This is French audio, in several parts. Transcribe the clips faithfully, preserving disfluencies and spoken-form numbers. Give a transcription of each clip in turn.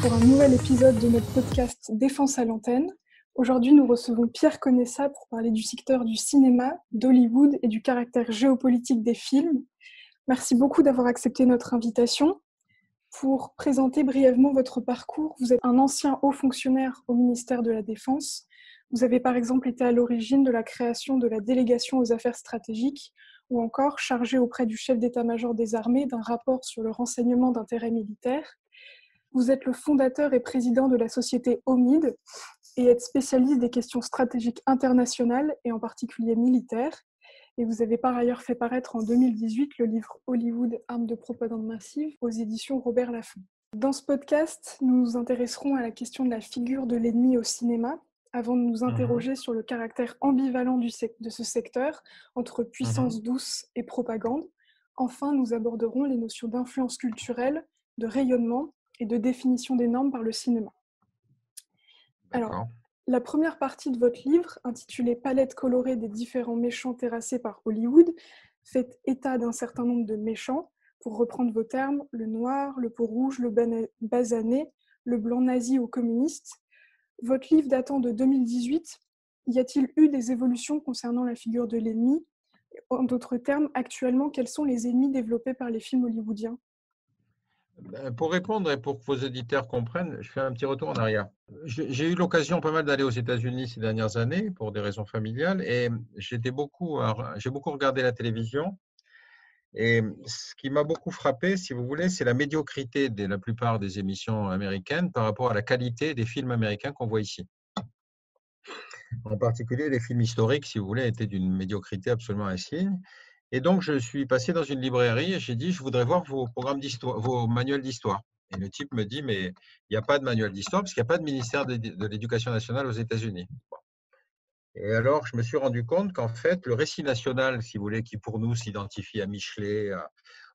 pour un nouvel épisode de notre podcast Défense à l'antenne. Aujourd'hui, nous recevons Pierre Conesa pour parler du secteur du cinéma, d'Hollywood et du caractère géopolitique des films. Merci beaucoup d'avoir accepté notre invitation. Pour présenter brièvement votre parcours, vous êtes un ancien haut fonctionnaire au ministère de la Défense. Vous avez par exemple été à l'origine de la création de la délégation aux affaires stratégiques ou encore chargé auprès du chef d'état-major des armées d'un rapport sur le renseignement d'intérêt militaire. Vous êtes le fondateur et président de la société O M I D et êtes spécialiste des questions stratégiques internationales et en particulier militaires. Et vous avez par ailleurs fait paraître en deux mille dix-huit le livre Hollywood, armes de propagande massive aux éditions Robert Laffont. Dans ce podcast, nous nous intéresserons à la question de la figure de l'ennemi au cinéma, avant de nous interroger mmh. sur le caractère ambivalent du sec- de ce secteur entre puissance mmh. douce et propagande. Enfin, nous aborderons les notions d'influence culturelle, de rayonnement et de définition des normes par le cinéma. D'accord. Alors, la première partie de votre livre, intitulée « Palette colorée des différents méchants terrassés par Hollywood », fait état d'un certain nombre de méchants, pour reprendre vos termes, le noir, le peau rouge, le bana- basané, le blanc nazi ou communiste. Votre livre datant de deux mille dix-huit, y a-t-il eu des évolutions concernant la figure de l'ennemi? En d'autres termes, actuellement, quels sont les ennemis développés par les films hollywoodiens? Pour répondre et pour que vos auditeurs comprennent, je fais un petit retour en arrière. J'ai eu l'occasion pas mal d'aller aux États-Unis ces dernières années pour des raisons familiales et j'étais beaucoup, j'ai beaucoup regardé la télévision. Et ce qui m'a beaucoup frappé, si vous voulez, c'est la médiocrité de la plupart des émissions américaines par rapport à la qualité des films américains qu'on voit ici. En particulier, les films historiques, si vous voulez, étaient d'une médiocrité absolument insigne. Et donc, je suis passé dans une librairie et j'ai dit, je voudrais voir vos programmes d'histoire, vos manuels d'histoire. Et le type me dit, mais il n'y a pas de manuel d'histoire parce qu'il n'y a pas de ministère de l'Éducation nationale aux États-Unis. Et alors, je me suis rendu compte qu'en fait, le récit national, si vous voulez, qui pour nous s'identifie à Michelet,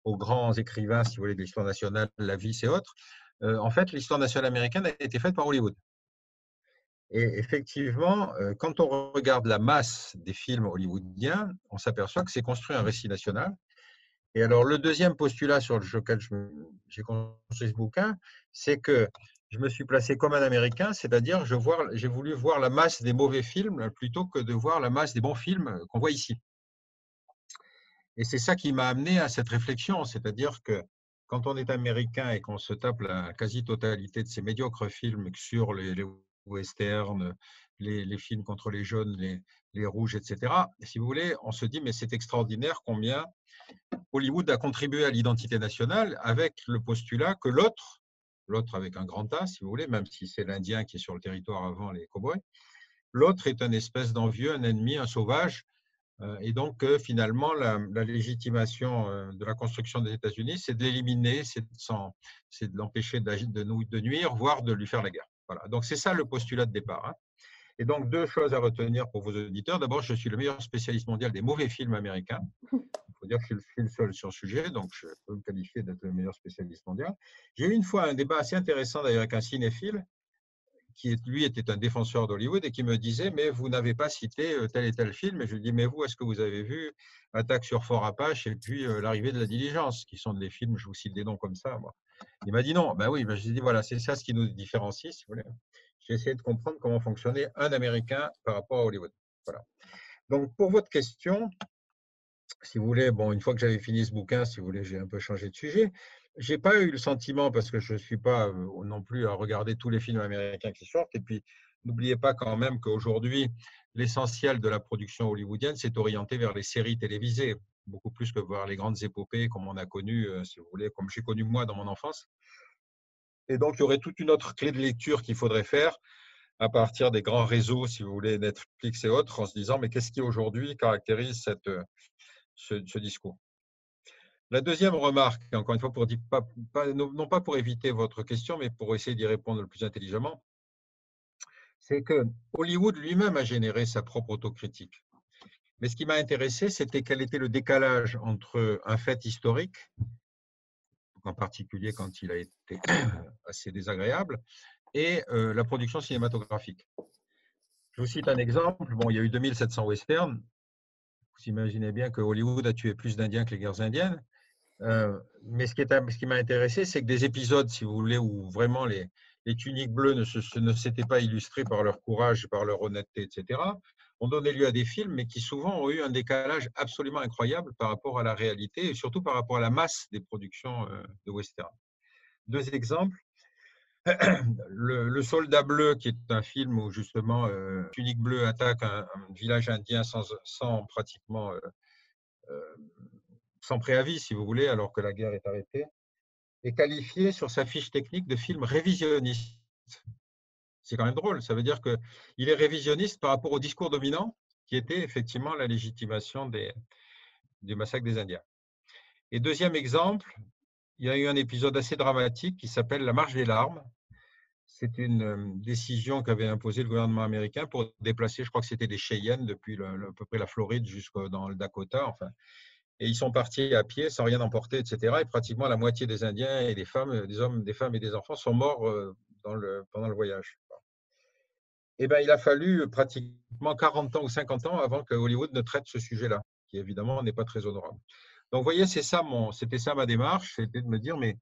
aux grands écrivains, si vous voulez, de l'histoire nationale, la vie, et autres, euh, en fait, l'histoire nationale américaine a été faite par Hollywood. Et effectivement, quand on regarde la masse des films hollywoodiens, on s'aperçoit que c'est construit un récit national. Et alors, le deuxième postulat sur lequel je, j'ai construit ce bouquin, c'est que je me suis placé comme un Américain, c'est-à-dire je vois, j'ai voulu voir la masse des mauvais films plutôt que de voir la masse des bons films qu'on voit ici. Et c'est ça qui m'a amené à cette réflexion, c'est-à-dire que quand on est Américain et qu'on se tape la quasi-totalité de ces médiocres films sur les, les westerns, les, les films contre les jaunes, les, les rouges, et cetera. Et si vous voulez, on se dit, mais c'est extraordinaire combien Hollywood a contribué à l'identité nationale avec le postulat que l'autre, l'autre avec un grand A, si vous voulez, même si c'est l'Indien qui est sur le territoire avant les cow-boys, l'autre est une espèce d'envieux, un ennemi, un sauvage. Et donc, finalement, la, la légitimation de la construction des États-Unis, c'est de l'éliminer, c'est de, s'en, c'est de l'empêcher de, nous, de nuire, voire de lui faire la guerre. Voilà. Donc, c'est ça le postulat de départ. Hein. Et donc, deux choses à retenir pour vos auditeurs. D'abord, je suis le meilleur spécialiste mondial des mauvais films américains. Il faut dire que je suis le seul sur le sujet, donc je peux me qualifier d'être le meilleur spécialiste mondial. J'ai eu une fois un débat assez intéressant d'ailleurs avec un cinéphile qui, lui, était un défenseur d'Hollywood et qui me disait « mais vous n'avez pas cité tel et tel film ». Et je lui dis « mais vous, est-ce que vous avez vu « Attaque sur Fort Apache » et puis euh, « L'arrivée de la diligence » qui sont des films, je vous cite des noms comme ça, moi. Il m'a dit non. Ben oui, ben je lui ai dit voilà, c'est ça ce qui nous différencie, si vous voulez. J'ai essayé de comprendre comment fonctionnait un Américain par rapport à Hollywood. Voilà. Donc, pour votre question, si vous voulez, bon, une fois que j'avais fini ce bouquin, si vous voulez, j'ai un peu changé de sujet. Je n'ai pas eu le sentiment, parce que je ne suis pas euh, non plus à regarder tous les films américains qui sortent. Et puis, n'oubliez pas quand même qu'aujourd'hui, l'essentiel de la production hollywoodienne s'est orienté vers les séries télévisées, beaucoup plus que voir les grandes épopées comme on a connu, si vous voulez, comme j'ai connu moi dans mon enfance. Et donc, il y aurait toute une autre clé de lecture qu'il faudrait faire à partir des grands réseaux, si vous voulez, Netflix et autres, en se disant, mais qu'est-ce qui aujourd'hui caractérise cette, ce, ce discours? La deuxième remarque, encore une fois, pour dire, pas, pas, non pas pour éviter votre question, mais pour essayer d'y répondre le plus intelligemment, c'est que Hollywood lui-même a généré sa propre autocritique. Mais ce qui m'a intéressé, c'était quel était le décalage entre un fait historique, en particulier quand il a été assez désagréable, et euh, la production cinématographique. Je vous cite un exemple. Bon, il y a eu deux mille sept cents westerns. Vous imaginez bien que Hollywood a tué plus d'Indiens que les guerres indiennes. Euh, mais ce qui, est, ce qui m'a intéressé, c'est que des épisodes, si vous voulez, où vraiment les, les tuniques bleues ne, se, ne s'étaient pas illustrées par leur courage, par leur honnêteté, et cetera, ont donné lieu à des films, mais qui souvent ont eu un décalage absolument incroyable par rapport à la réalité et surtout par rapport à la masse des productions de western. Deux exemples. Le, le Soldat bleu, qui est un film où justement euh, Tunique bleue attaque un, un village indien sans, sans pratiquement... Euh, euh, sans préavis, si vous voulez, alors que la guerre est arrêtée, est qualifié sur sa fiche technique de film révisionniste. C'est quand même drôle, ça veut dire qu'il est révisionniste par rapport au discours dominant qui était effectivement la légitimation des, du massacre des Indiens. Et deuxième exemple, il y a eu un épisode assez dramatique qui s'appelle « La marche des larmes ». C'est une décision qu'avait imposée le gouvernement américain pour déplacer, je crois que c'était des Cheyennes depuis le, le, à peu près la Floride jusqu'au dans le Dakota, enfin. Et ils sont partis à pied, sans rien emporter, et cetera. Et pratiquement la moitié des Indiens et des femmes, des hommes, des femmes et des enfants sont morts dans le, pendant le voyage. Et ben, il a fallu pratiquement quarante ans ou cinquante ans avant que Hollywood ne traite ce sujet-là, qui évidemment n'est pas très honorable. Donc, vous voyez, c'est ça mon, c'était ça ma démarche, c'était de me dire, mais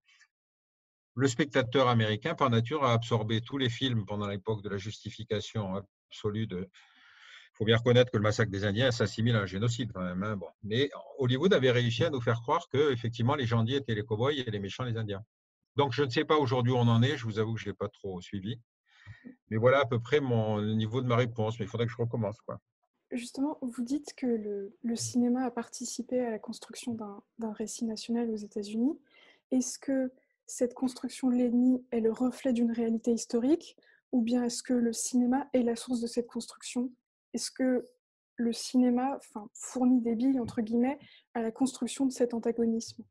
le spectateur américain, par nature, a absorbé tous les films pendant l'époque de la justification absolue de… Il faut bien reconnaître que le massacre des Indiens s'assimile à un génocide quand même. Hein, bon. Mais Hollywood avait réussi à nous faire croire que effectivement les gentils étaient les cow-boys et les méchants les Indiens. Donc je ne sais pas aujourd'hui où on en est, je vous avoue que je ne l'ai pas trop suivi. Mais voilà à peu près mon, le niveau de ma réponse, mais il faudrait que je recommence, quoi. Justement, vous dites que le, le cinéma a participé à la construction d'un, d'un récit national aux États-Unis. Est-ce que cette construction l'ennemi est le reflet d'une réalité historique ou bien est-ce que le cinéma est la source de cette construction ? Est-ce que le cinéma enfin, fournit des billes, entre guillemets, à la construction de cet antagonisme?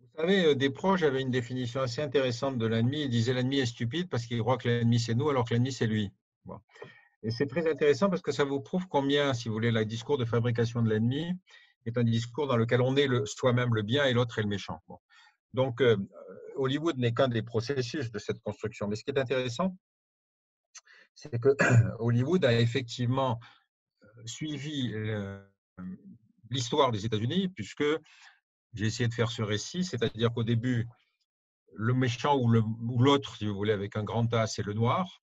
Vous savez, Desproges avait une définition assez intéressante de l'ennemi. Il disait l'ennemi est stupide parce qu'il croit que l'ennemi c'est nous alors que l'ennemi c'est lui. Bon. Et c'est très intéressant parce que ça vous prouve combien, si vous voulez, le discours de fabrication de l'ennemi est un discours dans lequel on est le, soi-même le bien et l'autre est le méchant. Bon. Donc, euh, Hollywood n'est qu'un des processus de cette construction. Mais ce qui est intéressant, c'est que Hollywood a effectivement suivi l'histoire des États-Unis, puisque j'ai essayé de faire ce récit, c'est-à-dire qu'au début, le méchant ou, le, ou l'autre, si vous voulez, avec un grand A, c'est le noir.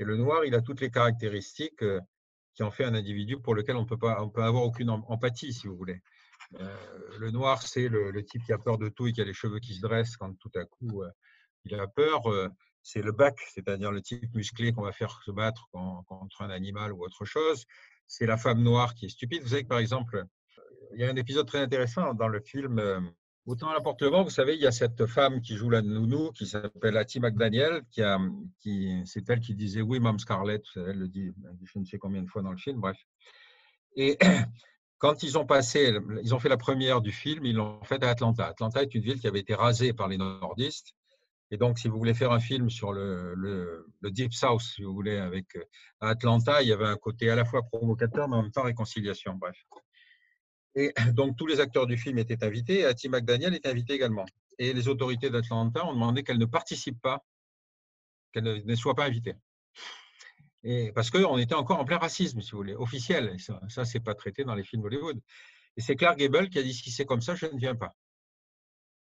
Et le noir, il a toutes les caractéristiques qui en fait un individu pour lequel on ne peut pas, on peut avoir aucune empathie, si vous voulez. Euh, le noir, c'est le, le type qui a peur de tout et qui a les cheveux qui se dressent quand tout à coup euh, il a peur. Euh, C'est le buck, c'est-à-dire le type musclé qu'on va faire se battre contre un animal ou autre chose. C'est la femme noire qui est stupide. Vous savez que, par exemple, il y a un épisode très intéressant dans le film « Autant en emporte le vent ». Vous savez, il y a cette femme qui joue la nounou, qui s'appelle Hattie McDaniel, qui, a, qui c'est elle qui disait « Oui, Mom Scarlett », elle le dit je ne sais combien de fois dans le film, bref. Et quand ils ont passé, ils ont fait la première du film, ils l'ont fait à Atlanta. Atlanta est une ville qui avait été rasée par les nordistes. Et donc, si vous voulez faire un film sur le, le, le Deep South, si vous voulez, avec Atlanta, il y avait un côté à la fois provocateur, mais en même temps réconciliation, bref. Et donc, tous les acteurs du film étaient invités, et Hattie McDaniel était invitée également. Et les autorités d'Atlanta ont demandé qu'elle ne participe pas, qu'elle ne, ne soit pas invitée. Et parce qu'on était encore en plein racisme, si vous voulez, officiel. Et ça, ça c'est pas traité dans les films Hollywood. Et c'est Clark Gable qui a dit, si c'est comme ça, je ne viens pas.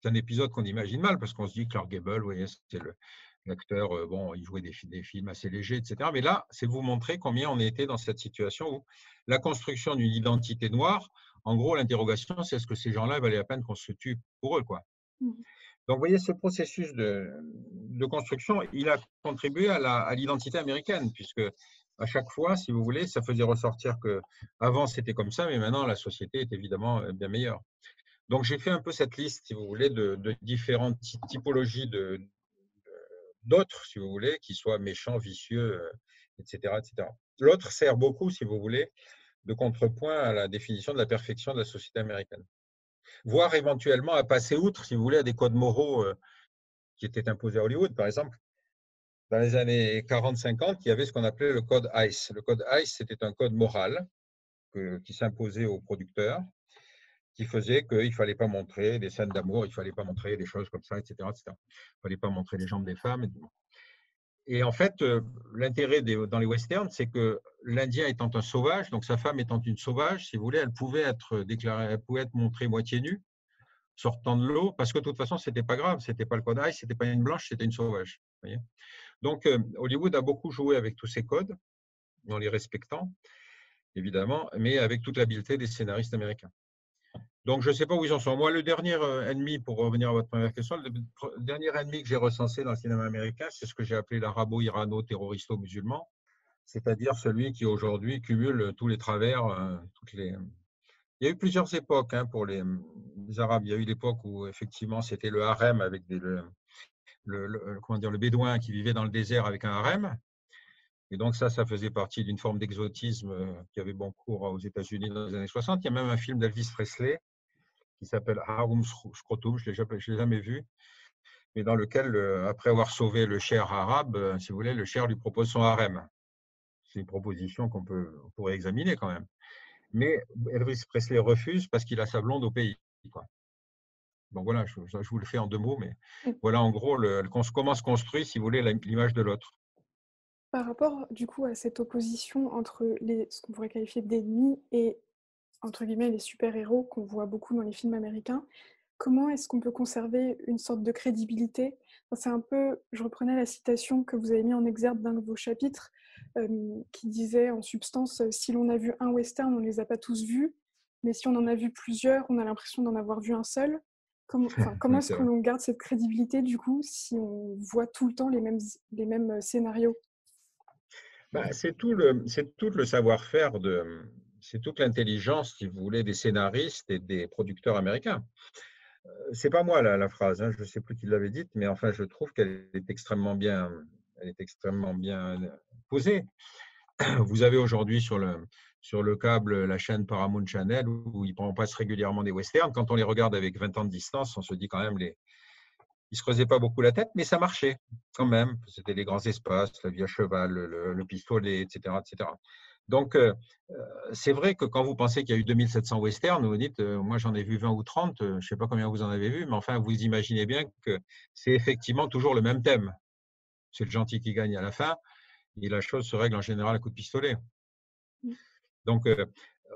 C'est un épisode qu'on imagine mal parce qu'on se dit que Clark Gable, oui, c'est le, l'acteur, euh, bon, il jouait des, des films assez légers, et cetera. Mais là, c'est vous montrer combien on était dans cette situation où la construction d'une identité noire, en gros, l'interrogation, c'est est-ce que ces gens-là valait la peine qu'on se tue pour eux, quoi. Mm-hmm. Donc, vous voyez, ce processus de, de construction, il a contribué à, la, à l'identité américaine, puisque à chaque fois, si vous voulez, ça faisait ressortir que avant c'était comme ça, mais maintenant la société est évidemment bien meilleure. Donc, j'ai fait un peu cette liste, si vous voulez, de, de différentes typologies de, de, d'autres, si vous voulez, qui soient méchants, vicieux, et cetera, et cetera. L'autre sert beaucoup, si vous voulez, de contrepoint à la définition de la perfection de la société américaine. Voire éventuellement à passer outre, si vous voulez, à des codes moraux qui étaient imposés à Hollywood. Par exemple, dans les années quarante cinquante, il y avait ce qu'on appelait le Code Hays. Le Code Hays, c'était un code moral que, qui s'imposait aux producteurs, qui faisait qu'il ne fallait pas montrer des scènes d'amour, il ne fallait pas montrer des choses comme ça, et cetera, et cetera. Il ne fallait pas montrer les jambes des femmes. Et en fait, l'intérêt des, dans les westerns, c'est que l'Indien étant un sauvage, donc sa femme étant une sauvage, si vous voulez, elle pouvait être déclarée, elle pouvait être montrée moitié nue, sortant de l'eau, parce que de toute façon, ce n'était pas grave, ce n'était pas le code Hays, ce n'était pas une blanche, c'était une sauvage. Vous voyez, donc, euh, Hollywood a beaucoup joué avec tous ces codes, en les respectant, évidemment, mais avec toute l'habileté des scénaristes américains. Donc, je ne sais pas où ils en sont. Moi, le dernier ennemi, pour revenir à votre première question, le dernier ennemi que j'ai recensé dans le cinéma américain, c'est ce que j'ai appelé l'arabo-irano-terroristo-musulman, c'est-à-dire celui qui, aujourd'hui, cumule tous les travers, euh, toutes les… Il y a eu plusieurs époques hein, pour les, les Arabes. Il y a eu l'époque où, effectivement, c'était le harem avec des, le, le, le, comment dire, le bédouin qui vivait dans le désert avec un harem. Et donc, ça, ça faisait partie d'une forme d'exotisme qui avait bon cours aux États-Unis dans les années soixante. Il y a même un film d'Elvis Presley qui s'appelle Harum Scrotum, je ne l'ai jamais vu, mais dans lequel, après avoir sauvé le cher arabe, si vous voulez, le cher lui propose son harem. C'est une proposition qu'on pourrait examiner quand même. Mais Elvis Presley refuse parce qu'il a sa blonde au pays, quoi. Bon, voilà, je, je vous le fais en deux mots, mais voilà en gros le, comment se construit, si vous voulez, l'image de l'autre. Par rapport, du coup, à cette opposition entre les, ce qu'on pourrait qualifier d'ennemis et, entre guillemets, les super-héros qu'on voit beaucoup dans les films américains, comment est-ce qu'on peut conserver une sorte de crédibilité? C'est un peu, je reprenais la citation que vous avez mis en exergue d'un de vos chapitres, euh, qui disait en substance « Si l'on a vu un western, on ne les a pas tous vus, mais si on en a vu plusieurs, on a l'impression d'en avoir vu un seul. » Comme, enfin, comment est-ce qu'on garde cette crédibilité, du coup, si on voit tout le temps les mêmes, les mêmes scénarios? Ben, c'est tout le, c'est tout le savoir-faire, de, c'est toute l'intelligence, si vous voulez, des scénaristes et des producteurs américains. C'est pas moi là, la phrase, hein, je ne sais plus qui l'avait dite, mais enfin je trouve qu'elle est extrêmement bien, elle est extrêmement bien posée. Vous avez aujourd'hui sur le, sur le câble la chaîne Paramount Channel où ils passent régulièrement des westerns. Quand on les regarde avec vingt ans de distance, on se dit quand même les, ils ne se creusaient pas beaucoup la tête, mais ça marchait quand même. C'était les grands espaces, la vie à cheval, le, le pistolet, et cetera, et cetera. Donc, euh, c'est vrai que quand vous pensez qu'il y a eu deux mille sept cents westerns, vous vous dites, euh, moi j'en ai vu vingt ou trente, euh, je ne sais pas combien vous en avez vu, mais enfin, vous imaginez bien que c'est effectivement toujours le même thème. C'est le gentil qui gagne à la fin, et la chose se règle en général à coup de pistolet. Donc, euh,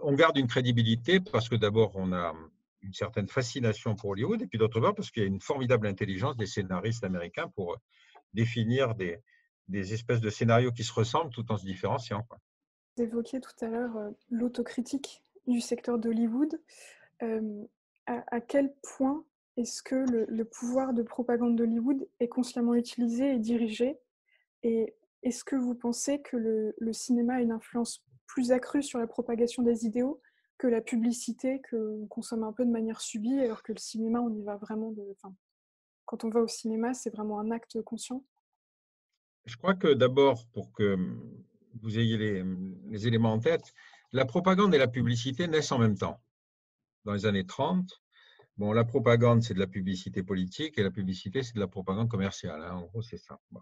on garde une crédibilité parce que d'abord, on a une certaine fascination pour Hollywood, et puis d'autre part, parce qu'il y a une formidable intelligence des scénaristes américains pour définir des, des espèces de scénarios qui se ressemblent tout en se différenciant, quoi. Vous évoquiez tout à l'heure euh, l'autocritique du secteur d'Hollywood. Euh, à, à quel point est-ce que le, le pouvoir de propagande d'Hollywood est consciemment utilisé et dirigé? Et est-ce que vous pensez que le, le cinéma a une influence plus accrue sur la propagation des idéaux que la publicité qu'on consomme un peu de manière subie, alors que le cinéma, on y va vraiment de… Enfin, quand on va au cinéma, c'est vraiment un acte conscient? Je crois que d'abord, pour que… vous ayez les, les éléments en tête, la propagande et la publicité naissent en même temps. Dans les années trente, bon, la propagande, c'est de la publicité politique et la publicité, c'est de la propagande commerciale. Hein. En gros, c'est ça. Bon.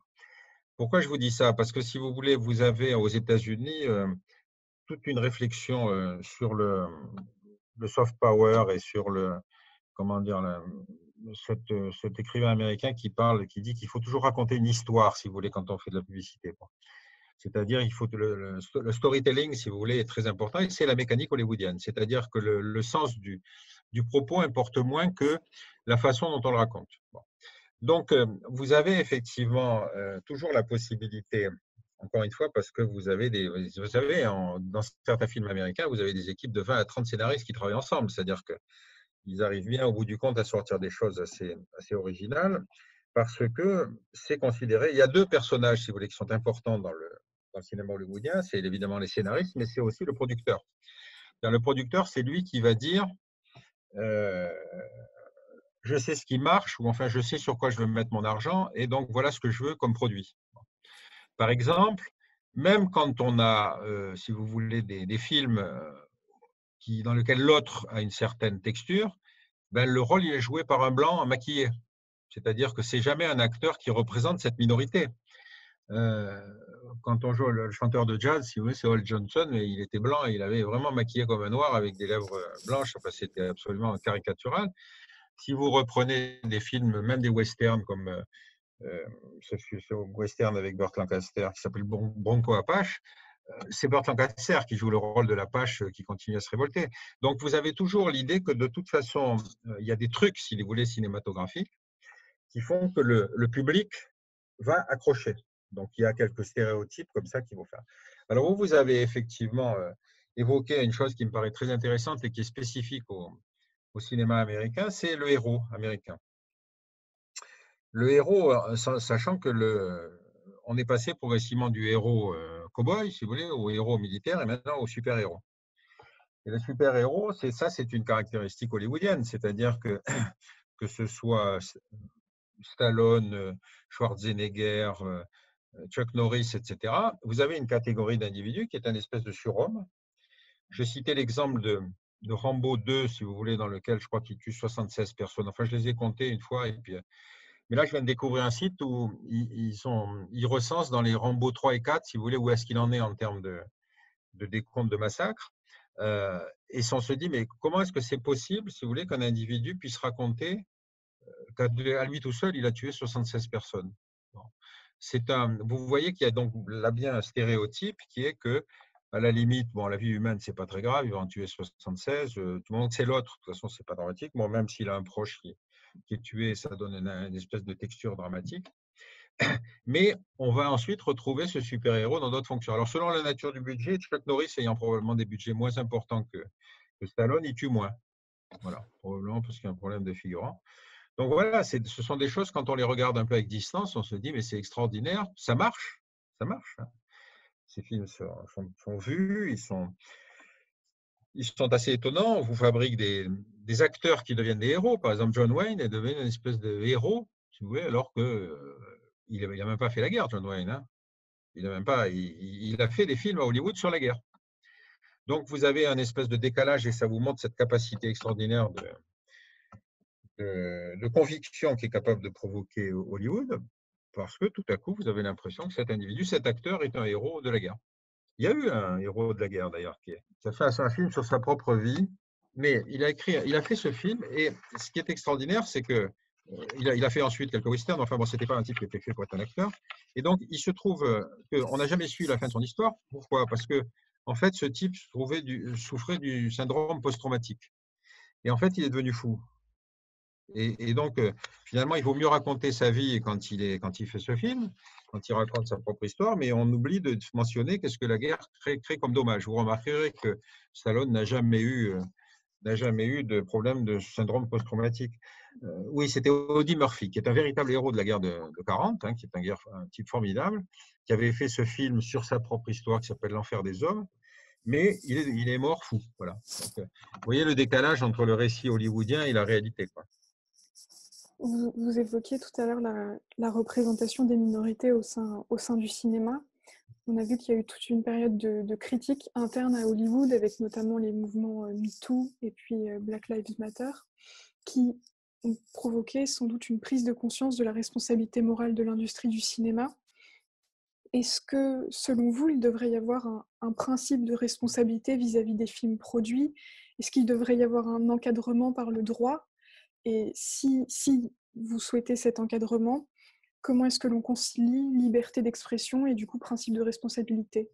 Pourquoi je vous dis ça? Parce que si vous voulez, vous avez aux États-Unis euh, toute une réflexion euh, sur le, le soft power et sur le, comment dire, la, cette, cet écrivain américain qui parle, qui dit qu'il faut toujours raconter une histoire, si vous voulez, quand on fait de la publicité. Bon. C'est-à-dire il faut le, le, le storytelling, si vous voulez, est très important et c'est la mécanique hollywoodienne. C'est-à-dire que le, le sens du, du propos importe moins que la façon dont on le raconte. Bon. Donc, euh, vous avez effectivement euh, toujours la possibilité, encore une fois, parce que vous avez, des, vous savez, en, dans certains films américains, vous avez des équipes de vingt à trente scénaristes qui travaillent ensemble. C'est-à-dire qu'ils arrivent bien, au bout du compte, à sortir des choses assez, assez originales parce que c'est considéré… Il y a deux personnages, si vous voulez, qui sont importants dans le… dans le cinéma hollywoodien, c'est évidemment les scénaristes, mais c'est aussi le producteur. Le producteur, c'est lui qui va dire euh, « je sais ce qui marche » ou « enfin, je sais sur quoi je veux mettre mon argent et donc voilà ce que je veux comme produit ». Par exemple, même quand on a, euh, si vous voulez, des, des films qui, dans lesquels l'autre a une certaine texture, ben, le rôle il est joué par un blanc maquillé. C'est-à-dire que c'est jamais un acteur qui représente cette minorité. Euh, quand on joue le chanteur de jazz, si vous voulez, c'est Walt Johnson, mais il était blanc et il avait vraiment maquillé comme un noir avec des lèvres blanches. Enfin, c'était absolument caricatural. Si vous reprenez des films, même des westerns comme euh, ce, ce western avec Burt Lancaster qui s'appelle Bronco Apache, c'est Burt Lancaster qui joue le rôle de l'Apache qui continue à se révolter. Donc, vous avez toujours l'idée que de toute façon, il y a des trucs, si vous voulez, cinématographiques, qui font que le, le public va accrocher. Donc, il y a quelques stéréotypes comme ça qui vont faire. Alors, vous, vous avez effectivement euh, évoqué une chose qui me paraît très intéressante et qui est spécifique au, au cinéma américain, c'est le héros américain. Le héros, sachant que le, on est passé progressivement du héros euh, cow-boy, si vous voulez, au héros militaire et maintenant au super-héros. Et le super-héros, c'est ça, c'est une caractéristique hollywoodienne, c'est-à-dire que que ce soit Stallone, Schwarzenegger, Chuck Norris, et cetera, vous avez une catégorie d'individus qui est un espèce de surhomme. J'ai cité l'exemple de, de Rambo deux, si vous voulez, dans lequel je crois qu'il tue soixante-seize personnes. Enfin, je les ai comptées une fois. Et puis, mais là, je viens de découvrir un site où ils, sont, ils recensent dans les Rambo trois et quatre, si vous voulez, où est-ce qu'il en est en termes de, de décompte de massacre. Euh, et on se dit, mais comment est-ce que c'est possible, si vous voulez, qu'un individu puisse raconter qu'à lui tout seul, il a tué soixante-seize personnes. Bon. C'est un, vous voyez qu'il y a donc là bien un stéréotype qui est que, à la limite, bon, la vie humaine, ce n'est pas très grave, il va en tuer soixante-seize, euh, tout le monde c'est l'autre, de toute façon, ce n'est pas dramatique, bon, même s'il a un proche qui, qui est tué, ça donne une, une espèce de texture dramatique. Mais on va ensuite retrouver ce super-héros dans d'autres fonctions. Alors, selon la nature du budget, Chuck Norris ayant probablement des budgets moins importants que, que Stallone, il tue moins. Voilà, probablement parce qu'il y a un problème de figurant. Donc voilà, ce sont des choses, quand on les regarde un peu avec distance, on se dit, mais c'est extraordinaire, ça marche, ça marche. Hein. Ces films sont, sont, sont vus, ils sont, ils sont assez étonnants, on vous fabrique des, des acteurs qui deviennent des héros. Par exemple, John Wayne est devenu une espèce de héros, si vous voulez, alors qu'il euh, n'a même pas fait la guerre, John Wayne. Hein. Il, a même pas, il, il a fait des films à Hollywood sur la guerre. Donc vous avez un espèce de décalage et ça vous montre cette capacité extraordinaire de... de conviction qui est capable de provoquer Hollywood, parce que tout à coup, vous avez l'impression que cet individu, cet acteur, est un héros de la guerre. Il y a eu un héros de la guerre, d'ailleurs, qui a fait un film sur sa propre vie, mais il a, écrit, il a fait ce film, et ce qui est extraordinaire, c'est que il a, il a fait ensuite quelques westerns, enfin bon, c'était pas un type qui était fait pour être un acteur, et donc il se trouve qu'on n'a jamais su la fin de son histoire. Pourquoi? Parce que, en fait, ce type du, souffrait du syndrome post-traumatique. Et en fait, il est devenu fou. Et, et donc, euh, finalement, il vaut mieux raconter sa vie quand il, est, quand il fait ce film, quand il raconte sa propre histoire, mais on oublie de mentionner qu'est-ce que la guerre crée, crée comme dommage. Vous remarquerez que Stallone n'a jamais eu, euh, n'a jamais eu de problème de syndrome post-traumatique. Euh, oui, c'était Audie Murphy, qui est un véritable héros de la guerre de, de quarante, hein, qui est un, guerre, un type formidable, qui avait fait ce film sur sa propre histoire qui s'appelle « L'enfer des hommes ». Mais il est, il est mort fou. Voilà. Donc, euh, vous voyez le décalage entre le récit hollywoodien et la réalité, quoi. Vous, vous évoquiez tout à l'heure la, la représentation des minorités au sein, au sein du cinéma. On a vu qu'il y a eu toute une période de, de critique interne à Hollywood, avec notamment les mouvements MeToo et puis Black Lives Matter, qui ont provoqué sans doute une prise de conscience de la responsabilité morale de l'industrie du cinéma. Est-ce que, selon vous, il devrait y avoir un, un principe de responsabilité vis-à-vis des films produits? Est-ce qu'il devrait y avoir un encadrement par le droit? Et si, si vous souhaitez cet encadrement, comment est-ce que l'on concilie liberté d'expression et du coup principe de responsabilité?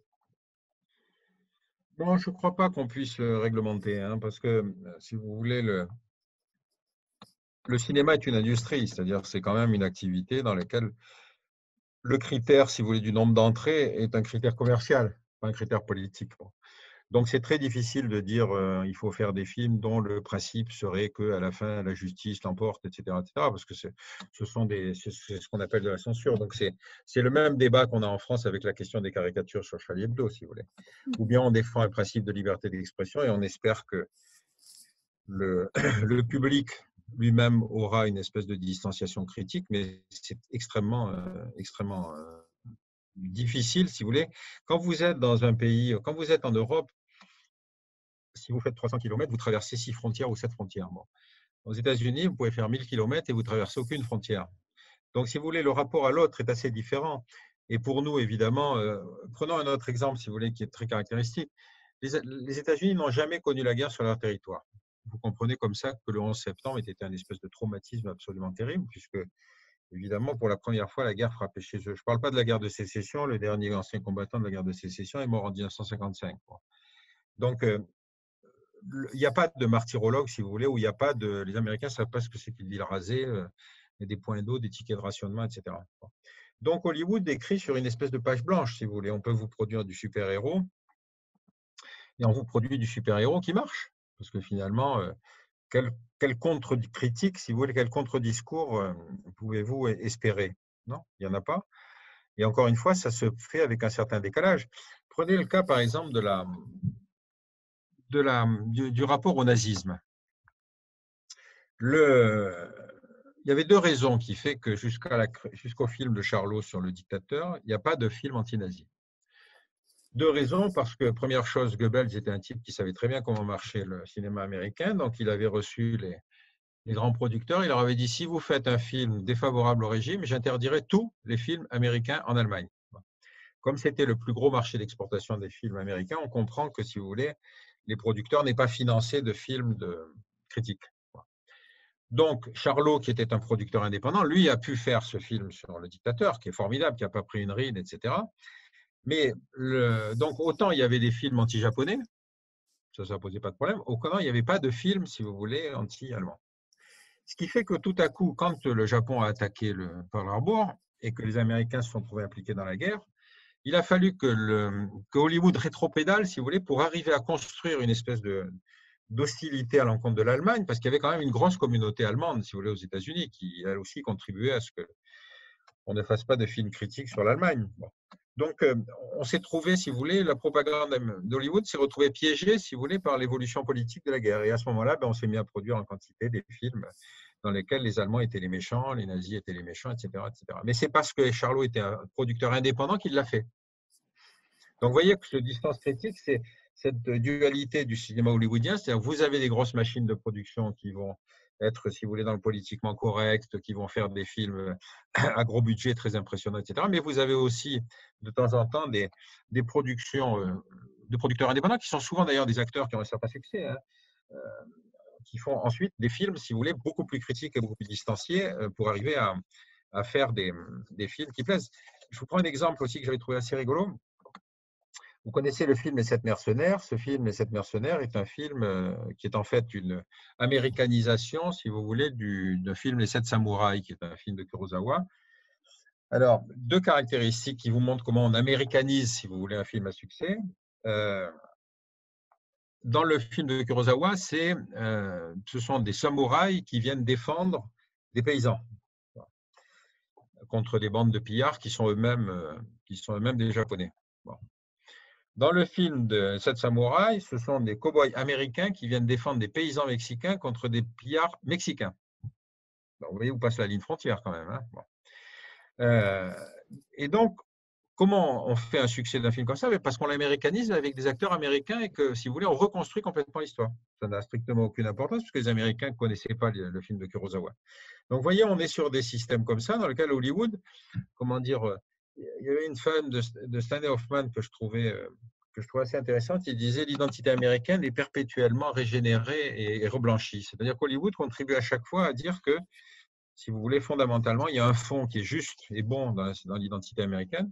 Non, je ne crois pas qu'on puisse le réglementer, hein, parce que si vous voulez, le, le cinéma est une industrie, c'est-à-dire c'est quand même une activité dans laquelle le critère, si vous voulez, du nombre d'entrées est un critère commercial, pas un critère politique. Donc, c'est très difficile de dire euh, il faut faire des films dont le principe serait qu'à la fin, la justice l'emporte, et cetera, et cetera, parce que ce sont des, c'est ce qu'on appelle de la censure. Donc, c'est le même débat qu'on a en France avec la question des caricatures sur Charlie Hebdo, si vous voulez. Ou bien on défend un principe de liberté d'expression et on espère que le, le public lui-même aura une espèce de distanciation critique, mais c'est extrêmement, euh, extrêmement euh, difficile, si vous voulez. Quand vous êtes dans un pays, quand vous êtes en Europe, si vous faites trois cents kilomètres, vous traversez six frontières ou sept frontières. Bon. Aux États-Unis, vous pouvez faire mille kilomètres et vous traversez aucune frontière. Donc, si vous voulez, le rapport à l'autre est assez différent. Et pour nous, évidemment, euh, prenons un autre exemple, si vous voulez, qui est très caractéristique. Les, les États-Unis n'ont jamais connu la guerre sur leur territoire. Vous comprenez comme ça que le onze septembre était un espèce de traumatisme absolument terrible, puisque Évidemment, pour la première fois, la guerre frappait chez eux. Je ne parle pas de la guerre de sécession. Le dernier ancien combattant de la guerre de sécession est mort en mille neuf cent cinquante-cinq. Quoi. Donc, euh, il n'y a pas de martyrologue, si vous voulez, où il n'y a pas de… Les Américains ne savent pas ce que c'est qu'une ville rasée, euh, des points d'eau, des tickets de rationnement, et cetera. Donc, Hollywood écrit sur une espèce de page blanche, si vous voulez. On peut vous produire du super-héros et on vous produit du super-héros qui marche. Parce que finalement… Euh, Quel, quel contre-critique, si vous voulez, quel contre-discours euh, pouvez-vous espérer? Non, il n'y en a pas. Et encore une fois, ça se fait avec un certain décalage. Prenez le cas, par exemple, de la, de la, du, du rapport au nazisme. Le, il y avait deux raisons qui font que jusqu'à jusqu'au film de Charlot sur le dictateur, il n'y a pas de film anti-nazi. Deux raisons, parce que première chose, Goebbels était un type qui savait très bien comment marchait le cinéma américain, donc il avait reçu les, les grands producteurs, il leur avait dit « si vous faites un film défavorable au régime, j'interdirai tous les films américains en Allemagne ». Comme c'était le plus gros marché d'exportation des films américains, on comprend que, si vous voulez, les producteurs n'aient pas financé de films de critiques. Donc, Charlot, qui était un producteur indépendant, lui a pu faire ce film sur le dictateur, qui est formidable, qui n'a pas pris une ride, et cetera. Mais le, donc autant il y avait des films anti-japonais, ça ne posait pas de problème, autant il n'y avait pas de films, si vous voulez, anti-allemands. Ce qui fait que tout à coup, quand le Japon a attaqué le Pearl Harbor et que les Américains se sont trouvés impliqués dans la guerre, il a fallu que, le, que Hollywood rétropédale, si vous voulez, pour arriver à construire une espèce de d'hostilité à l'encontre de l'Allemagne, parce qu'il y avait quand même une grosse communauté allemande, si vous voulez, aux États-Unis, qui a aussi contribué à ce qu'on ne fasse pas de films critiques sur l'Allemagne. Bon. Donc, on s'est trouvé, si vous voulez, la propagande d'Hollywood s'est retrouvée piégée, si vous voulez, par l'évolution politique de la guerre. Et à ce moment-là, ben, on s'est mis à produire en quantité des films dans lesquels les Allemands étaient les méchants, les nazis étaient les méchants, et cetera et cetera. Mais c'est parce que Charlot était un producteur indépendant qu'il l'a fait. Donc, vous voyez que ce distance critique, c'est cette dualité du cinéma hollywoodien, c'est-à-dire vous avez des grosses machines de production qui vont… être, si vous voulez, dans le politiquement correct, qui vont faire des films à gros budget, très impressionnants, et cetera. Mais vous avez aussi, de temps en temps, des, des productions euh, de producteurs indépendants, qui sont souvent d'ailleurs des acteurs qui ont un certain succès, hein, euh, qui font ensuite des films, si vous voulez, beaucoup plus critiques et beaucoup plus distanciés euh, pour arriver à, à faire des, des films qui plaisent. Je vous prends un exemple aussi que j'avais trouvé assez rigolo. Vous connaissez le film « Les sept mercenaires ». Ce film « Les sept mercenaires » est un film qui est en fait une américanisation, si vous voulez, du, du film « Les sept samouraïs », qui est un film de Kurosawa. Alors, deux caractéristiques qui vous montrent comment on américanise, si vous voulez, un film à succès. Euh, dans le film de Kurosawa, c'est, euh, ce sont des samouraïs qui viennent défendre des paysans contre des bandes de pillards qui sont eux-mêmes, qui sont eux-mêmes des Japonais. Bon. Dans le film de sept samouraïs, ce sont des cow-boys américains qui viennent défendre des paysans mexicains contre des pillards mexicains. Bon, vous voyez où passe la ligne frontière quand même. Hein, bon. euh, et donc, comment on fait un succès d'un film comme ça? Parce qu'on l'américanise avec des acteurs américains et que, si vous voulez, on reconstruit complètement l'histoire. Ça n'a strictement aucune importance puisque les Américains ne connaissaient pas le, le film de Kurosawa. Donc, vous voyez, on est sur des systèmes comme ça dans lesquels Hollywood, comment dire… Il y avait une femme de, de Stanley Hoffman que je trouvais que je trouvais assez intéressante. Il disait l'identité américaine est perpétuellement régénérée et, et reblanchie. C'est-à-dire qu'Hollywood contribue à chaque fois à dire que, si vous voulez, fondamentalement, il y a un fond qui est juste et bon dans, dans l'identité américaine.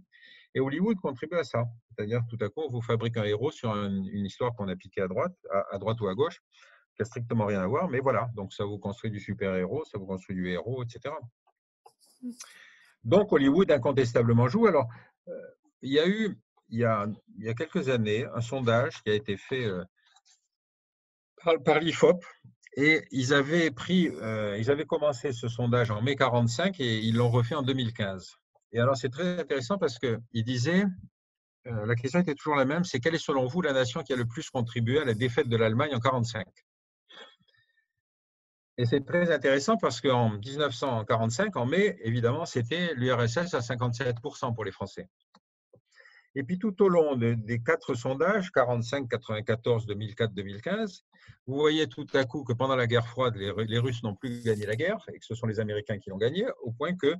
Et Hollywood contribue à ça. C'est-à-dire tout à coup, on vous fabrique un héros sur un, une histoire qu'on a piquée à droite, à, à droite ou à gauche, qui n'a strictement rien à voir. Mais voilà, donc ça vous construit du super-héros, ça vous construit du héros, et cetera. Donc, Hollywood incontestablement joue. Alors, euh, il y a eu, il y a, il y a quelques années, un sondage qui a été fait euh, par, par l'I F O P et ils avaient pris, euh, ils avaient commencé ce sondage en mai quarante-cinq et ils l'ont refait en deux mille quinze. Et alors, c'est très intéressant parce qu'ils disaient, euh, la question était toujours la même, c'est quelle est selon vous la nation qui a le plus contribué à la défaite de l'Allemagne en mille neuf cent quarante-cinq ? Et c'est très intéressant parce qu'en mille neuf cent quarante-cinq, en mai, évidemment, c'était l'U R S S à cinquante-sept pour cent pour les Français. Et puis tout au long de, des quatre sondages, quarante-cinq, quatre-vingt-quatorze, deux mille quatre, deux mille quinze, vous voyez tout à coup que pendant la guerre froide, les, les Russes n'ont plus gagné la guerre et que ce sont les Américains qui l'ont gagné, au point que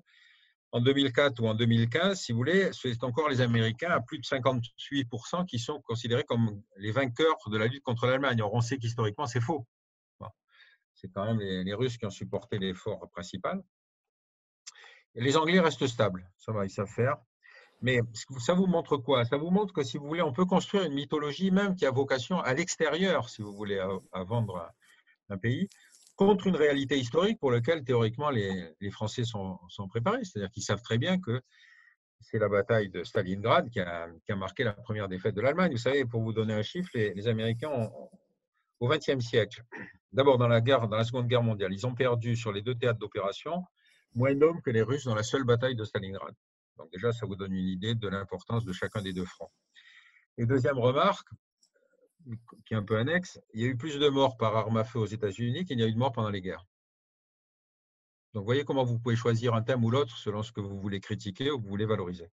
en deux mille quatre ou en deux mille quinze, si vous voulez, c'est encore les Américains à plus de cinquante-huit pour cent qui sont considérés comme les vainqueurs de la lutte contre l'Allemagne. Or, on sait qu'historiquement, c'est faux. C'est quand même les, les Russes qui ont supporté l'effort principal. Les Anglais restent stables, ça va, ils savent faire. Mais ça vous montre quoi? Ça vous montre que, si vous voulez, on peut construire une mythologie même qui a vocation à l'extérieur, si vous voulez, à, à vendre un pays, contre une réalité historique pour laquelle, théoriquement, les, les Français sont, sont préparés. C'est-à-dire qu'ils savent très bien que c'est la bataille de Stalingrad qui a, qui a marqué la première défaite de l'Allemagne. Vous savez, pour vous donner un chiffre, les, les Américains, ont, au vingtième siècle, d'abord dans la guerre, dans la Seconde Guerre mondiale, ils ont perdu sur les deux théâtres d'opération moins d'hommes que les Russes dans la seule bataille de Stalingrad. Donc déjà, ça vous donne une idée de l'importance de chacun des deux fronts. Et deuxième remarque, qui est un peu annexe, il y a eu plus de morts par arme à feu aux États-Unis qu'il n'y a eu de morts pendant les guerres. Donc, vous voyez comment vous pouvez choisir un thème ou l'autre selon ce que vous voulez critiquer ou que vous voulez valoriser.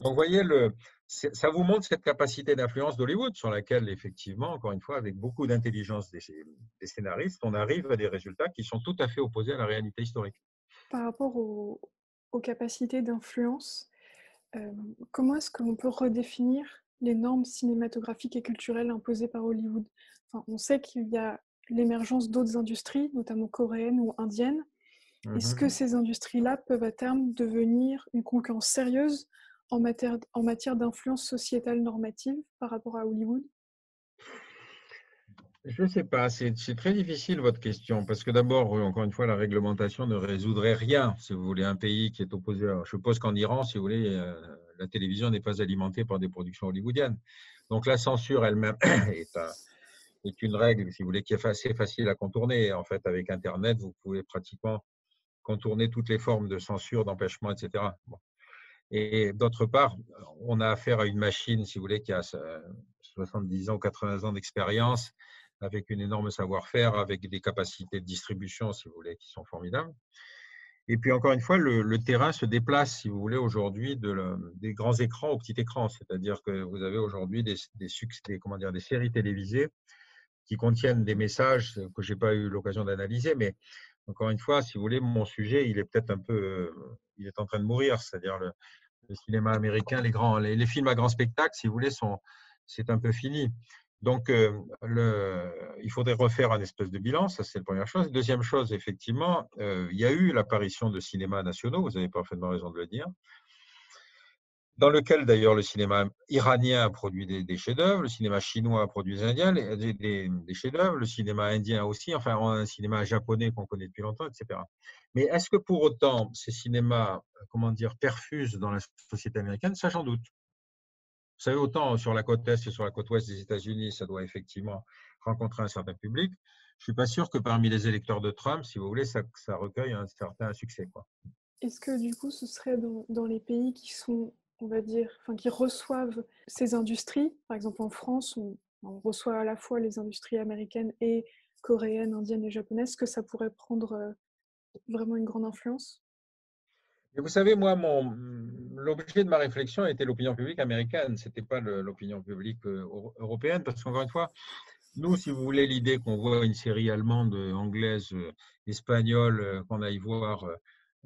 Donc, vous voyez, le, ça vous montre cette capacité d'influence d'Hollywood sur laquelle, effectivement, encore une fois, avec beaucoup d'intelligence des, des scénaristes, on arrive à des résultats qui sont tout à fait opposés à la réalité historique. Par rapport au... aux capacités d'influence, euh, comment est-ce qu'on peut redéfinir les normes cinématographiques et culturelles imposées par Hollywood? Enfin, on sait qu'il y a l'émergence d'autres industries, notamment coréennes ou indiennes. Mm-hmm. Est-ce que ces industries-là peuvent à terme devenir une concurrence sérieuse en matière, en matière d'influence sociétale normative par rapport à Hollywood? Je ne sais pas, c'est très difficile votre question, parce que d'abord, encore une fois, la réglementation ne résoudrait rien. Si vous voulez, un pays qui est opposé, à, je suppose qu'en Iran, si vous voulez, euh, la télévision n'est pas alimentée par des productions hollywoodiennes. Donc la censure elle-même est, un, est une règle, si vous voulez, qui est assez facile à contourner. En fait, avec Internet, vous pouvez pratiquement contourner toutes les formes de censure, d'empêchement, et cetera. Bon. Et d'autre part, on a affaire à une machine, si vous voulez, qui a soixante-dix ans ou quatre-vingts ans d'expérience, avec une énorme savoir-faire, avec des capacités de distribution, si vous voulez, qui sont formidables. Et puis, encore une fois, le, le terrain se déplace, si vous voulez, aujourd'hui, de des grands écrans aux petits écrans. C'est-à-dire que vous avez aujourd'hui des, des, des, comment dire, des séries télévisées qui contiennent des messages que je n'ai pas eu l'occasion d'analyser. Mais, encore une fois, si vous voulez, mon sujet, il est peut-être un peu… il est en train de mourir. C'est-à-dire le, le cinéma américain, les, grands, les, les films à grand spectacle, si vous voulez, sont, c'est un peu fini. Donc, euh, le, il faudrait refaire un espèce de bilan, ça c'est la première chose. Deuxième chose, effectivement, euh, il y a eu l'apparition de cinémas nationaux, vous avez parfaitement raison de le dire, dans lequel d'ailleurs le cinéma iranien a produit des, des chefs-d'œuvre, le cinéma chinois a produit des indiens, des, des, des chefs-d'œuvre, le cinéma indien aussi, enfin on a un cinéma japonais qu'on connaît depuis longtemps, et cetera. Mais est-ce que pour autant ces cinémas, comment dire, perfusent dans la société américaine? Ça j'en doute. Vous savez, autant sur la côte Est et sur la côte Ouest des États-Unis, ça doit effectivement rencontrer un certain public. Je ne suis pas sûr que parmi les électeurs de Trump, si vous voulez, ça, ça recueille un certain succès. Est-ce que du coup, ce serait dans, dans les pays qui sont, on va dire, enfin, qui reçoivent ces industries? Par exemple, en France, on, on reçoit à la fois les industries américaines et coréennes, indiennes et japonaises, que ça pourrait prendre vraiment une grande influence? Et vous savez, moi, mon, l'objet de ma réflexion était l'opinion publique américaine, ce n'était pas l'opinion publique européenne, parce qu'encore une fois, nous, si vous voulez, l'idée qu'on voit une série allemande, anglaise, espagnole, qu'on aille voir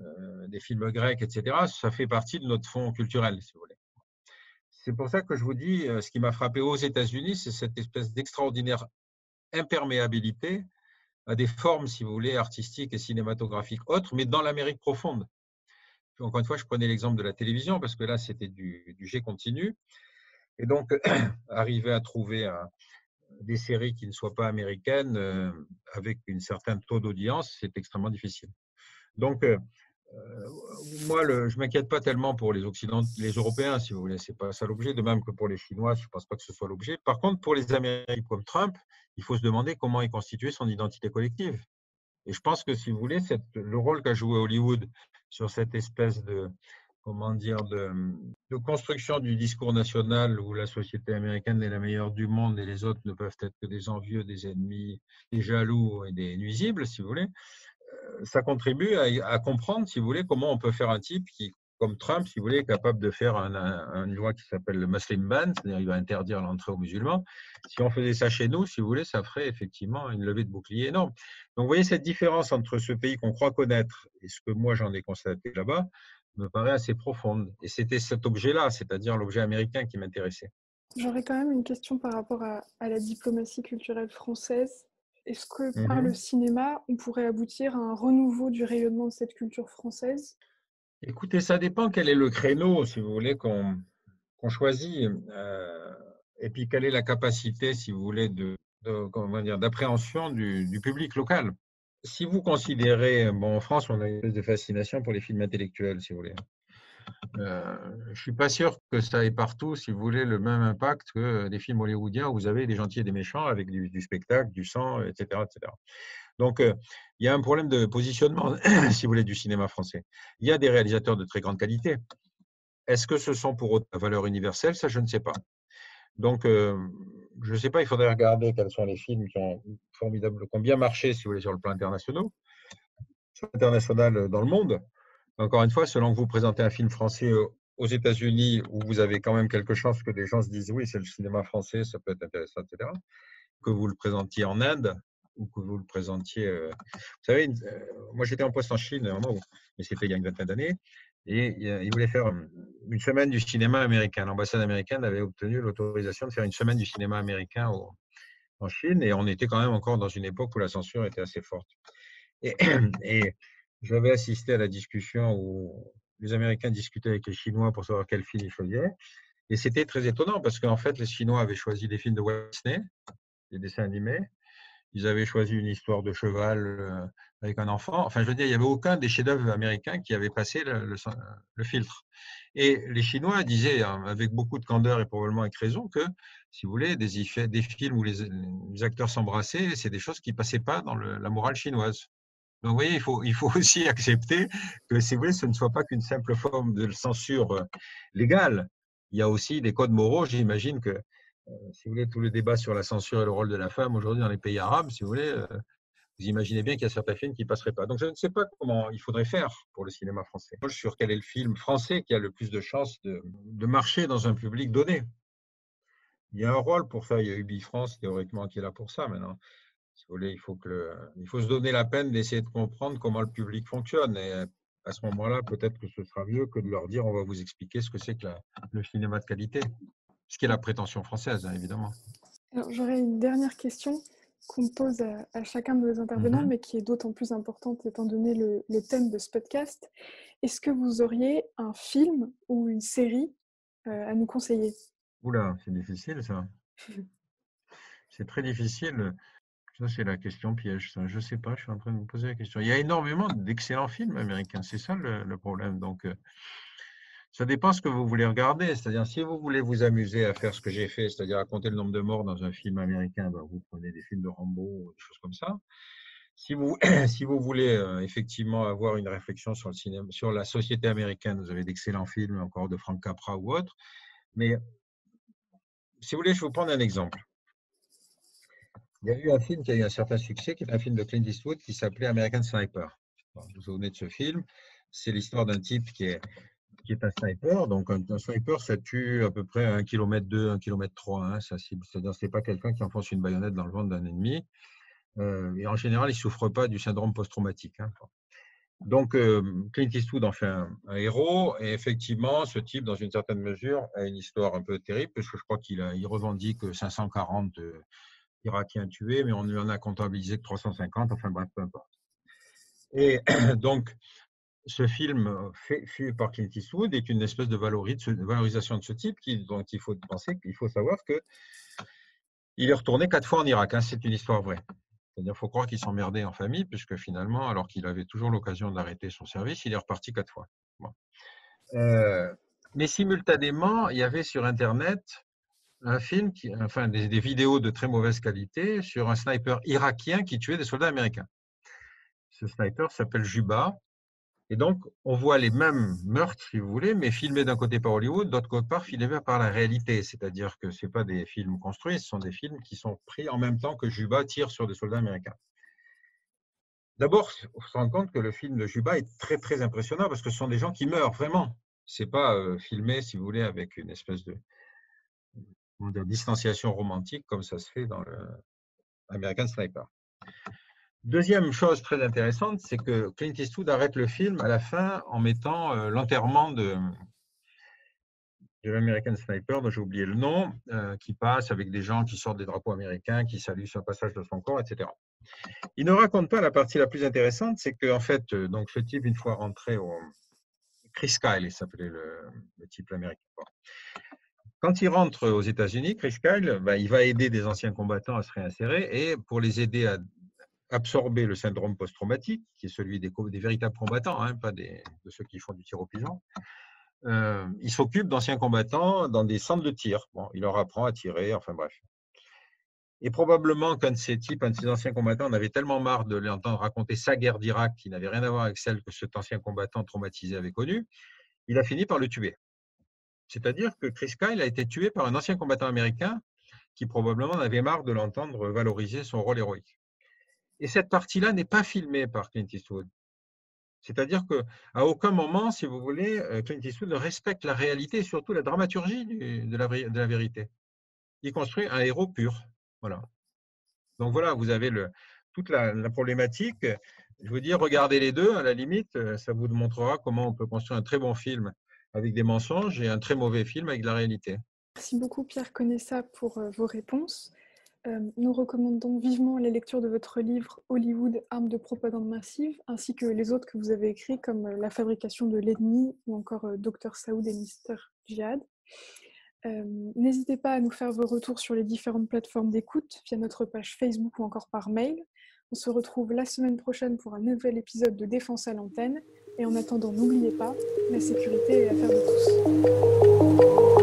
euh, des films grecs, et cetera, ça fait partie de notre fond culturel, si vous voulez. C'est pour ça que je vous dis, ce qui m'a frappé aux États-Unis, c'est cette espèce d'extraordinaire imperméabilité à des formes, si vous voulez, artistiques et cinématographiques autres, mais dans l'Amérique profonde. Encore une fois, je prenais l'exemple de la télévision parce que là, c'était du, du jet continu. Et donc, arriver à trouver un, des séries qui ne soient pas américaines euh, avec un certain taux d'audience, c'est extrêmement difficile. Donc, euh, moi, le, je ne m'inquiète pas tellement pour les Occidentaux, les Européens, si vous voulez. Ce n'est pas ça l'objet, de même que pour les Chinois, je ne pense pas que ce soit l'objet. Par contre, pour les Américains comme Trump, il faut se demander comment est constituée son identité collective. Et je pense que, si vous voulez, cette, le rôle qu'a joué Hollywood sur cette espèce de, comment dire, de, de construction du discours national où la société américaine est la meilleure du monde et les autres ne peuvent être que des envieux, des ennemis, des jaloux et des nuisibles, si vous voulez, ça contribue à, à comprendre, si vous voulez, comment on peut faire un type qui, comme Trump, si vous voulez, est capable de faire un, un, une loi qui s'appelle le Muslim Ban, c'est-à-dire il va interdire l'entrée aux musulmans. Si on faisait ça chez nous, si vous voulez, ça ferait effectivement une levée de bouclier énorme. Donc, vous voyez, cette différence entre ce pays qu'on croit connaître et ce que moi j'en ai constaté là-bas me paraît assez profonde. Et c'était cet objet-là, c'est-à-dire l'objet américain qui m'intéressait. J'aurais quand même une question par rapport à, à la diplomatie culturelle française. Est-ce que par mmh. le cinéma, on pourrait aboutir à un renouveau du rayonnement de cette culture française ? Écoutez, ça dépend quel est le créneau, si vous voulez, qu'on qu'on choisit, euh, et puis quelle est la capacité, si vous voulez, de, de comment dire, d'appréhension du, du public local. Si vous considérez, bon, en France, on a une espèce de fascination pour les films intellectuels, si vous voulez. Euh, je ne suis pas sûr que ça ait partout, si vous voulez, le même impact que des films hollywoodiens où vous avez des gentils et des méchants avec du, du spectacle, du sang, et cetera, et cetera. Donc, euh, il y a un problème de positionnement, si vous voulez, du cinéma français. Il y a des réalisateurs de très grande qualité. Est-ce que ce sont pour autant à valeur universelle? Ça, je ne sais pas. Donc, euh, je ne sais pas, il faudrait regarder quels sont les films qui ont, formidable, qui ont bien marché, si vous voulez, sur le plan international, sur l'international dans le monde. Encore une fois, selon que vous présentez un film français aux États-Unis où vous avez quand même quelque chance que des gens se disent « oui, c'est le cinéma français, ça peut être intéressant, et cetera » que vous le présentiez en Inde ou que vous le présentiez… Euh... Vous savez, une... moi j'étais en poste en Chine, où... mais c'était il y a une vingtaine d'années, et ils voulaient faire une semaine du cinéma américain. L'ambassade américaine avait obtenu l'autorisation de faire une semaine du cinéma américain au... en Chine, et on était quand même encore dans une époque où la censure était assez forte. Et... et... J'avais assisté à la discussion où les Américains discutaient avec les Chinois pour savoir quel film ils choisiraient. Et c'était très étonnant parce qu'en fait, les Chinois avaient choisi des films de Walt Disney, des dessins animés. Ils avaient choisi une histoire de cheval avec un enfant. Enfin, je veux dire, il n'y avait aucun des chefs-d'œuvre américains qui avait passé le, le, le filtre. Et les Chinois disaient, avec beaucoup de candeur et probablement avec raison, que, si vous voulez, des, des films où les, les acteurs s'embrassaient, c'est des choses qui ne passaient pas dans le, la morale chinoise. Donc, vous voyez, il faut, il faut aussi accepter que, si vous voulez, ce ne soit pas qu'une simple forme de censure légale. Il y a aussi des codes moraux. J'imagine que, euh, si vous voulez, tout le débat sur la censure et le rôle de la femme aujourd'hui dans les pays arabes, si vous voulez, euh, vous imaginez bien qu'il y a certains films qui ne passeraient pas. Donc, je ne sais pas comment il faudrait faire pour le cinéma français. Sur quel est le film français qui a le plus de chances de, de marcher dans un public donné. Il y a un rôle pour ça. Il y a Ubi France, théoriquement, qui est là pour ça maintenant. Si vous voulez, il faut, que le, il faut se donner la peine d'essayer de comprendre comment le public fonctionne. Et à ce moment-là, peut-être que ce sera mieux que de leur dire on va vous expliquer ce que c'est que la, le cinéma de qualité, ce qui est la prétention française, hein, évidemment. Alors, j'aurais une dernière question qu'on pose à, à chacun de nos intervenants, mm-hmm. mais qui est d'autant plus importante étant donné le, le thème de ce podcast. Est-ce que vous auriez un film ou une série euh, à nous conseiller? Oula, c'est difficile ça. C'est très difficile. Ça, c'est la question piège. Ça. Je ne sais pas, je suis en train de vous poser la question. Il y a énormément d'excellents films américains, c'est ça le, le problème. Donc, euh, ça dépend ce que vous voulez regarder. C'est-à-dire, si vous voulez vous amuser à faire ce que j'ai fait, c'est-à-dire à compter le nombre de morts dans un film américain, ben, vous prenez des films de Rambo ou des choses comme ça. Si vous, si vous voulez euh, effectivement avoir une réflexion sur, le cinéma, sur la société américaine, vous avez d'excellents films, encore de Frank Capra ou autre. Mais si vous voulez, je vais vous prendre un exemple. Il y a eu un film qui a eu un certain succès, qui est un film de Clint Eastwood qui s'appelait American Sniper. Vous vous souvenez de ce film? C'est l'histoire d'un type qui est, qui est un sniper. Donc, un, un sniper, ça tue à peu près un virgule deux kilomètres, un virgule trois kilomètres, hein, sa cible. C'est-à-dire, ce n'est pas quelqu'un qui enfonce une baïonnette dans le ventre d'un ennemi. Euh, et en général, il ne souffre pas du syndrome post-traumatique. Hein. Donc, euh, Clint Eastwood en fait un, un héros. Et effectivement, ce type, dans une certaine mesure, a une histoire un peu terrible, parce que je crois qu'il a, il revendique cinq cent quarante. Euh, Irakien tué, mais on lui en a comptabilisé que trois cent cinquante, enfin bref, peu importe. Et donc, ce film fait, fait par Clint Eastwood est une espèce de valorisation de ce type, qui, dont il faut penser qu'il faut savoir qu'il est retourné quatre fois en Irak, hein, c'est une histoire vraie. C'est-à-dire, il faut croire qu'il s'emmerdait en famille, puisque finalement, alors qu'il avait toujours l'occasion d'arrêter son service, il est reparti quatre fois. Bon. Euh, mais simultanément, il y avait sur Internet un film, qui, enfin des, des vidéos de très mauvaise qualité sur un sniper irakien qui tuait des soldats américains. Ce sniper s'appelle Juba. Et donc, on voit les mêmes meurtres, si vous voulez, mais filmés d'un côté par Hollywood, d'autre part filmés par la réalité. C'est-à-dire que ce ne sont pas des films construits, ce sont des films qui sont pris en même temps que Juba tire sur des soldats américains. D'abord, on se rend compte que le film de Juba est très, très impressionnant parce que ce sont des gens qui meurent, vraiment. Ce n'est pas euh, filmé, si vous voulez, avec une espèce de... de distanciation romantique comme ça se fait dans le American Sniper. Deuxième chose très intéressante, c'est que Clint Eastwood arrête le film à la fin en mettant euh, l'enterrement de, de l'American Sniper, dont j'ai oublié le nom, euh, qui passe avec des gens qui sortent des drapeaux américains, qui saluent son passage de son corps, et cetera. Il ne raconte pas la partie la plus intéressante, c'est que en fait, donc, ce type, une fois rentré au Chris Kyle, il s'appelait le, le type américain. Bon. Quand il rentre aux États-Unis, Chris Kyle, ben, il va aider des anciens combattants à se réinsérer et pour les aider à absorber le syndrome post-traumatique, qui est celui des, des véritables combattants, hein, pas des, de ceux qui font du tir au pigeon, euh, il s'occupe d'anciens combattants dans des centres de tir. Bon, il leur apprend à tirer, enfin bref. Et probablement qu'un de ces types, un de ces anciens combattants, on avait tellement marre de l'entendre raconter sa guerre d'Irak qui n'avait rien à voir avec celle que cet ancien combattant traumatisé avait connue, il a fini par le tuer. C'est-à-dire que Chris Kyle a été tué par un ancien combattant américain qui probablement avait marre de l'entendre valoriser son rôle héroïque. Et cette partie-là n'est pas filmée par Clint Eastwood. C'est-à-dire qu'à aucun moment, si vous voulez, Clint Eastwood ne respecte la réalité et surtout la dramaturgie du, de, la, de la vérité. Il construit un héros pur. Voilà. Donc voilà, vous avez le, toute la, la problématique. Je vous dis, regardez les deux, à la limite, ça vous montrera comment on peut construire un très bon film avec des mensonges et un très mauvais film avec de la réalité. Merci beaucoup Pierre Conesa pour euh, vos réponses. Euh, nous recommandons vivement la lecture de votre livre « Hollywood, armes de propagande massive » ainsi que les autres que vous avez écrits comme euh, « La fabrication de l'ennemi » ou encore euh, « Docteur Saoud et Mister Jihad ». Euh, n'hésitez pas à nous faire vos retours sur les différentes plateformes d'écoute via notre page Facebook ou encore par mail. On se retrouve la semaine prochaine pour un nouvel épisode de Défense à l'antenne. Et en attendant, n'oubliez pas, la sécurité est l'affaire de tous.